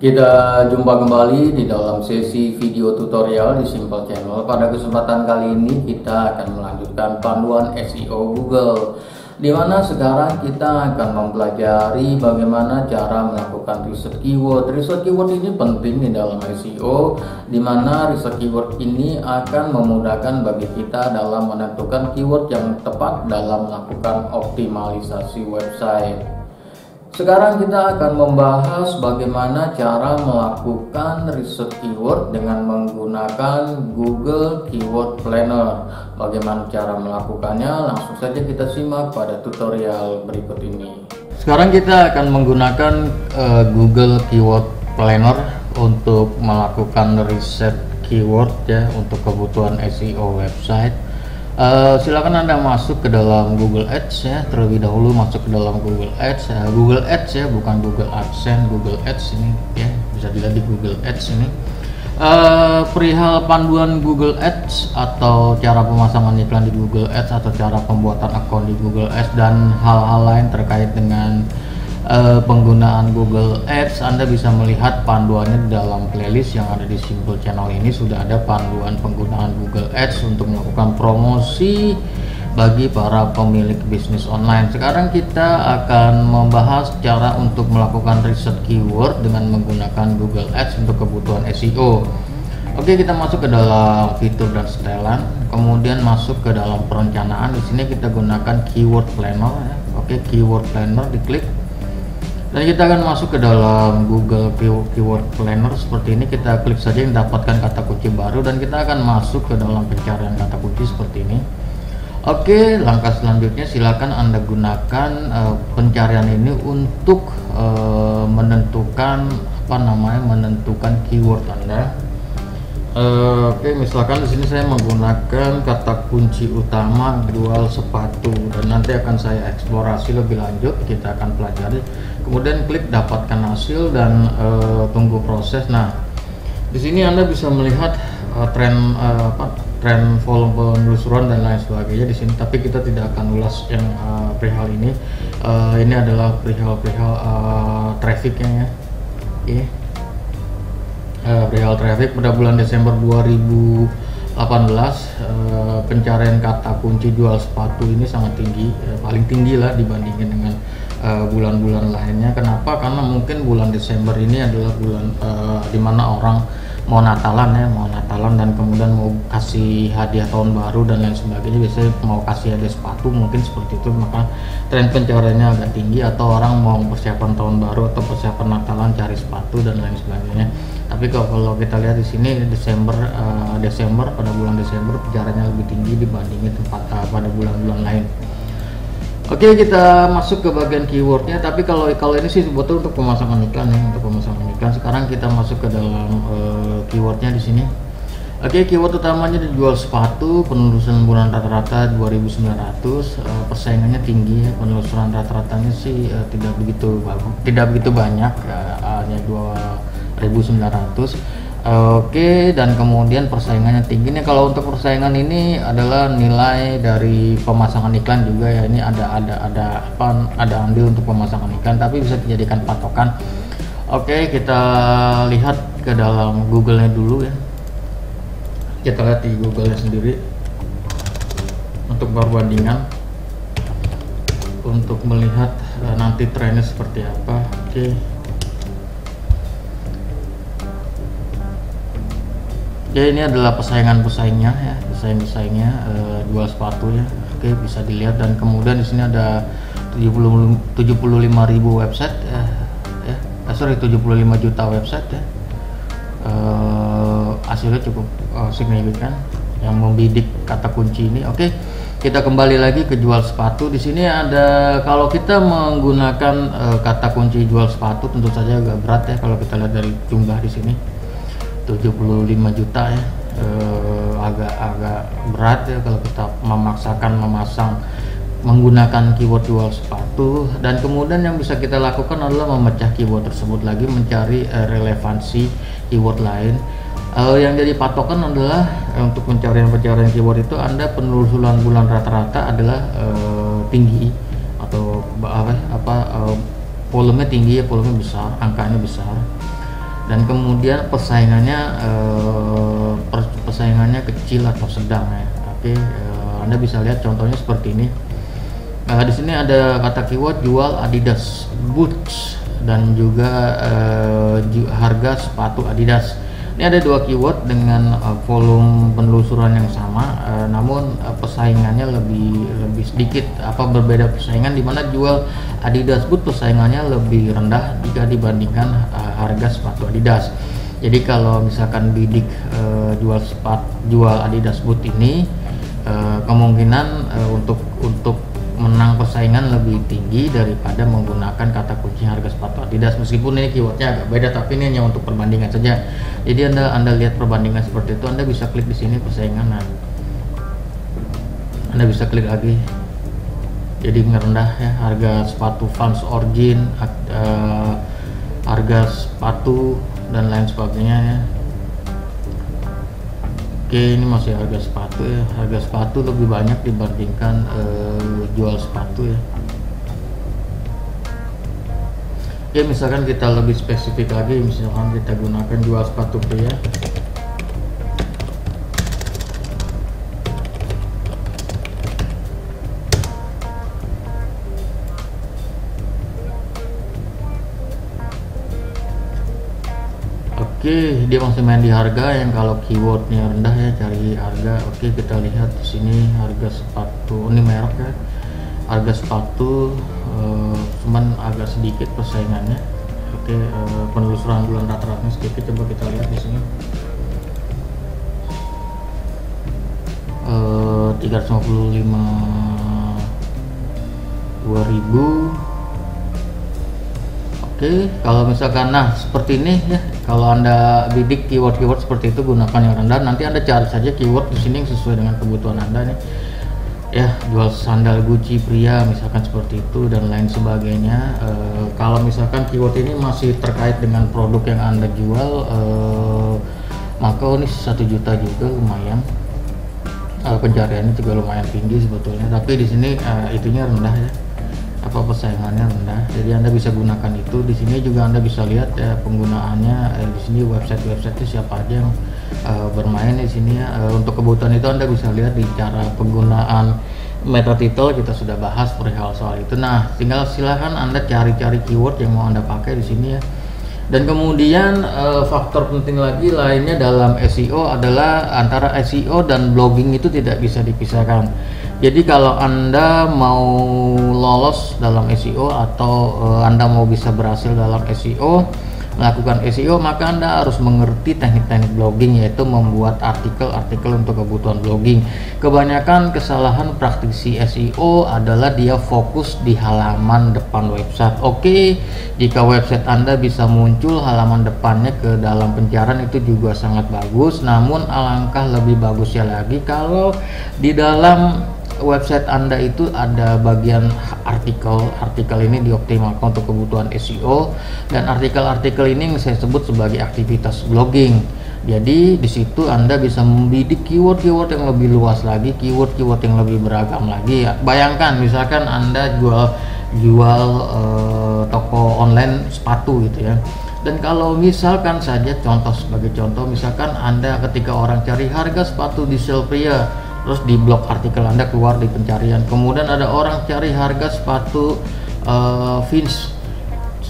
Kita jumpa kembali di dalam sesi video tutorial di Simple Channel. Pada kesempatan kali ini kita akan melanjutkan panduan SEO Google, di mana sekarang kita akan mempelajari bagaimana cara melakukan riset keyword. Riset keyword ini penting di dalam SEO, di mana riset keyword ini akan memudahkan bagi kita dalam menentukan keyword yang tepat dalam melakukan optimalisasi website. Sekarang kita akan membahas bagaimana cara melakukan riset keyword dengan menggunakan Google Keyword Planner. Bagaimana cara melakukannya? Langsung saja kita simak pada tutorial berikut ini. Sekarang kita akan menggunakan Google Keyword Planner untuk melakukan riset keyword ya, untuk kebutuhan SEO website. Silakan Anda masuk ke dalam Google Ads ya, terlebih dahulu masuk ke dalam Google Ads. Google Ads ya, bukan Google Adsense, Google Ads ini ya, bisa dilihat di Google Ads ini. Perihal panduan Google Ads atau cara pemasangan iklan di Google Ads atau cara pembuatan akun di Google Ads dan hal-hal lain terkait dengan penggunaan Google Ads, Anda bisa melihat panduannya di dalam playlist yang ada di Simple Channel ini. Sudah ada panduan penggunaan Google Ads untuk melakukan promosi bagi para pemilik bisnis online. Sekarang kita akan membahas cara untuk melakukan riset keyword dengan menggunakan Google Ads untuk kebutuhan SEO. Oke, kita masuk ke dalam fitur dan setelan, kemudian masuk ke dalam perencanaan. Di sini kita gunakan Keyword Planner. Oke, Keyword Planner diklik. Dan kita akan masuk ke dalam Google Keyword Planner seperti ini. Kita klik saja yang dapatkan kata kunci baru, dan kita akan masuk ke dalam pencarian kata kunci seperti ini. Oke, langkah selanjutnya silakan Anda gunakan pencarian ini untuk menentukan menentukan keyword Anda. Oke, misalkan di sini saya menggunakan kata kunci utama jual sepatu, dan nanti akan saya eksplorasi lebih lanjut. Kita akan pelajari, kemudian klik dapatkan hasil dan tunggu proses. Nah, di sini Anda bisa melihat tren volume penelusuran dan lain sebagainya di sini. Tapi kita tidak akan ulas yang perihal ini. Ini adalah perihal trafficnya ya. Oke. Perihal traffic pada bulan Desember 2018, pencarian kata kunci jual sepatu ini sangat tinggi, paling tinggi lah dibandingkan dengan bulan-bulan lainnya. Kenapa? Karena mungkin bulan Desember ini adalah bulan dimana orang mau Natalan ya, dan kemudian mau kasih hadiah tahun baru dan lain sebagainya. Biasanya mau kasih hadiah sepatu, mungkin seperti itu, maka tren pencariannya agak tinggi. Atau orang mau persiapan tahun baru atau persiapan Natalan cari sepatu dan lain sebagainya. Tapi kalau kita lihat di sini Desember pada bulan Desember pencariannya lebih tinggi dibandingin pada bulan-bulan lain. Oke, kita masuk ke bagian keywordnya. Tapi kalau ini sih sebetulnya untuk pemasangan iklan ya, untuk pemasangan iklan. Sekarang kita masuk ke dalam keywordnya di sini. Oke, keyword utamanya dijual sepatu, penelusuran bulan rata-rata 2.900, persaingannya tinggi ya, penelusuran rata-ratanya sih tidak begitu banyak, hanya 2.900. Oke, dan kemudian persaingannya tinggi nih. Kalau untuk persaingan ini adalah nilai dari pemasangan iklan juga ya. Ini ada andil untuk pemasangan iklan, tapi bisa dijadikan patokan. Oke, kita lihat ke dalam Google-nya dulu ya. Kita lihat di Google-nya sendiri untuk perbandingan, untuk melihat nanti trennya seperti apa. Oke. Ya, ini adalah pesaingnya ya, jual sepatu ya. Oke, bisa dilihat. Dan kemudian di sini ada 75.000 website ya. 75 juta website ya. Hasilnya cukup signifikan yang membidik kata kunci ini. Oke, kita kembali lagi ke jual sepatu. Di sini ada, kalau kita menggunakan kata kunci jual sepatu tentu saja agak berat ya, kalau kita lihat dari jumlah di sini 75 juta ya, agak berat ya kalau kita memaksakan menggunakan keyword jual sepatu. Dan kemudian yang bisa kita lakukan adalah memecah keyword tersebut lagi, mencari relevansi keyword lain. Yang jadi patokan adalah untuk pencarian keyword itu, Anda penelusuran bulan rata-rata adalah tinggi atau volume tinggi ya, volume besar, angkanya besar. dan kemudian persaingannya kecil atau sedang ya. Tapi Anda bisa lihat contohnya seperti ini. Di sini ada kata keyword jual Adidas boots dan juga harga sepatu Adidas. Ini ada dua keyword dengan volume penelusuran yang sama, namun persaingannya lebih sedikit. Apa berbeda persaingan? Dimana jual Adidas boot persaingannya lebih rendah jika dibandingkan harga sepatu Adidas. Jadi kalau misalkan bidik jual Adidas boot ini, kemungkinan untuk menang persaingan lebih tinggi daripada menggunakan kata kunci harga sepatu Adidas, meskipun ini keywordnya agak beda, tapi ini hanya untuk perbandingan saja. Jadi anda lihat perbandingan seperti itu, Anda bisa klik di sini persaingan, Anda bisa klik lagi. Jadi merendah ya, harga sepatu Vans Origin, harga sepatu dan lain sebagainya ya. Oke, ini masih harga sepatu ya. Harga sepatu lebih banyak dibandingkan jual sepatu ya. Oke, misalkan kita lebih spesifik lagi, misalkan kita gunakan jual sepatu pria. Oke, dia masih main di harga yang kalau keywordnya rendah ya, cari harga. Oke, kita lihat di sini harga sepatu, ini merek ya, harga sepatu cuman agak sedikit persaingannya. Oke, penelusuran bulan rata-ratanya sedikit, coba kita lihat di sini 355.000. Oke, kalau misalkan seperti ini ya, kalau Anda bidik keyword-keyword seperti itu, gunakan yang rendah. Nanti Anda cari saja keyword di sini yang sesuai dengan kebutuhan Anda nih. Ya, jual sandal Gucci pria misalkan seperti itu dan lain sebagainya. Kalau misalkan keyword ini masih terkait dengan produk yang Anda jual, maka ini 1 juta juga lumayan. Pencariannya juga lumayan tinggi sebetulnya, tapi di sini itunya rendah ya. Apa persaingannya rendah, jadi Anda bisa gunakan itu. Di sini juga Anda bisa lihat ya, penggunaannya di sini website-website siapa aja yang bermain di sini ya. Untuk kebutuhan itu Anda bisa lihat di cara penggunaan meta title, kita sudah bahas perihal soal itu. Nah, tinggal silahkan Anda cari-cari keyword yang mau Anda pakai di sini ya. Dan kemudian faktor penting lagi lainnya dalam SEO adalah antara SEO dan blogging itu tidak bisa dipisahkan. Jadi kalau Anda mau lolos dalam SEO atau Anda mau bisa berhasil dalam SEO, melakukan SEO, maka Anda harus mengerti teknik-teknik blogging, yaitu membuat artikel-artikel untuk kebutuhan blogging. Kebanyakan kesalahan praktisi SEO adalah dia fokus di halaman depan website. Oke, jika website Anda bisa muncul halaman depannya ke dalam pencarian, itu juga sangat bagus. Namun alangkah lebih bagusnya lagi kalau di dalam website Anda itu ada bagian artikel ini dioptimalkan untuk kebutuhan SEO, dan artikel-artikel ini yang saya sebut sebagai aktivitas blogging. Jadi di situ Anda bisa membidik keyword-keyword yang lebih luas lagi, keyword-keyword yang lebih beragam lagi ya. Bayangkan misalkan Anda jual toko online sepatu gitu ya. Dan kalau misalkan saja contoh, sebagai contoh, misalkan Anda ketika orang cari harga sepatu diesel pria, terus di blog artikel Anda keluar di pencarian, kemudian ada orang cari harga sepatu Vans,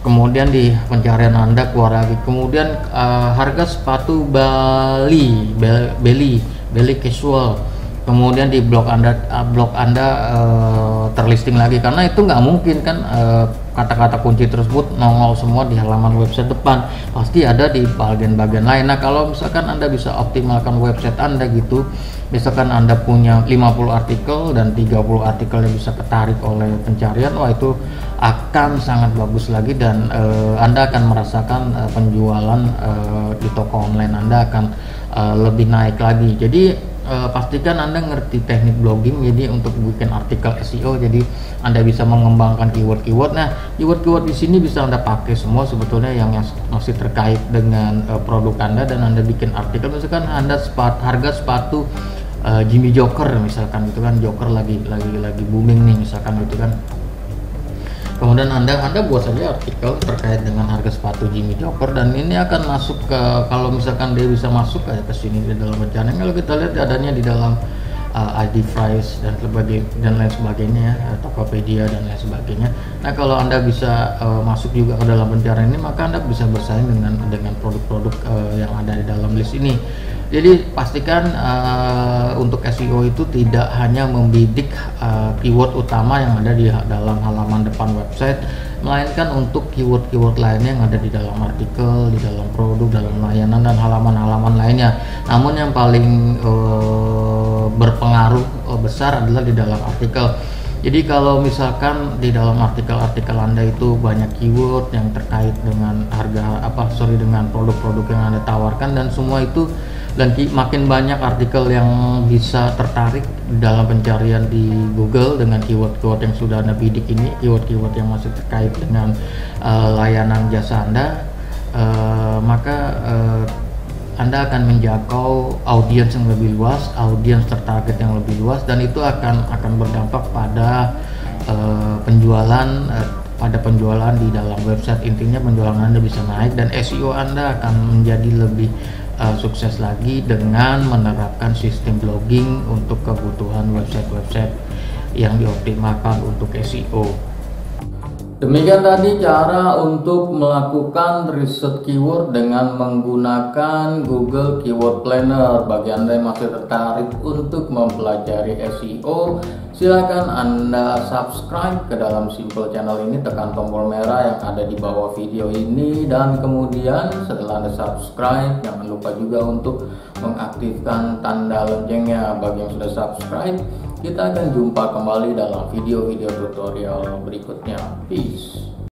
kemudian di pencarian Anda keluar lagi, kemudian harga sepatu Bali casual, kemudian di blog Anda terlisting lagi, karena itu nggak mungkin kan kata-kata kunci tersebut nongol semua di halaman website depan, pasti ada di bagian-bagian lain. Nah, kalau misalkan Anda bisa optimalkan website Anda gitu, misalkan Anda punya 50 artikel dan 30 artikel yang bisa ketarik oleh pencarian, wah itu akan sangat bagus lagi, dan Anda akan merasakan penjualan di toko online Anda akan lebih naik lagi. Jadi pastikan Anda ngerti teknik blogging, jadi untuk bikin artikel SEO, jadi Anda bisa mengembangkan keyword-keyword. Nah, keyword-keyword di sini bisa Anda pakai semua sebetulnya yang masih terkait dengan produk Anda, dan Anda bikin artikel misalkan Anda harga sepatu Jimmy Joker misalkan, itu kan Joker lagi booming nih misalkan, itu kan Kemudian anda buat saja artikel terkait dengan harga sepatu Jimmy Joker, dan ini akan masuk ke, kalau misalkan dia bisa masuk kayak ke sini di dalam rencana. Kalau kita lihat adanya di dalam ID price dan lain sebagainya, Tokopedia dan lain sebagainya. Nah, kalau anda bisa masuk juga ke dalam pencarian ini, maka anda bisa bersaing dengan produk-produk yang ada di dalam list ini. Jadi pastikan untuk SEO itu tidak hanya membidik keyword utama yang ada di dalam halaman depan website, melainkan untuk keyword-keyword lainnya yang ada di dalam artikel, di dalam produk, dalam layanan, dan halaman-halaman lainnya. Namun yang paling berpengaruh besar adalah di dalam artikel. Jadi kalau misalkan di dalam artikel-artikel anda itu banyak keyword yang terkait dengan dengan produk-produk yang anda tawarkan, dan semua itu, dan makin banyak artikel yang bisa tertarik dalam pencarian di Google dengan keyword-keyword yang sudah anda bidik ini, keyword-keyword yang masih terkait dengan layanan jasa anda, maka anda akan menjangkau audiens yang lebih luas, audiens tertarget yang lebih luas, dan itu akan berdampak pada penjualan di dalam website. Intinya penjualan anda bisa naik, dan SEO anda akan menjadi lebih sukses lagi dengan menerapkan sistem blogging untuk kebutuhan website-website yang dioptimalkan untuk SEO. Demikian tadi cara untuk melakukan riset keyword dengan menggunakan Google Keyword Planner. Bagi anda yang masih tertarik untuk mempelajari SEO, silakan anda subscribe ke dalam Simple Channel ini, tekan tombol merah yang ada di bawah video ini, dan kemudian setelah anda subscribe, jangan lupa juga untuk mengaktifkan tanda loncengnya. Bagi yang sudah subscribe, kita akan jumpa kembali dalam video-video tutorial berikutnya. Peace.